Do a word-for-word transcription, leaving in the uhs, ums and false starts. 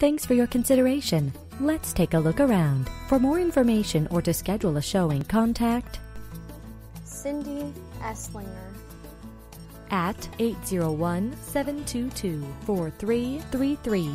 Thanks for your consideration. Let's take a look around. For more information or to schedule a showing, contact Cindy Eslinger at eight zero one, seven two two, four three three three.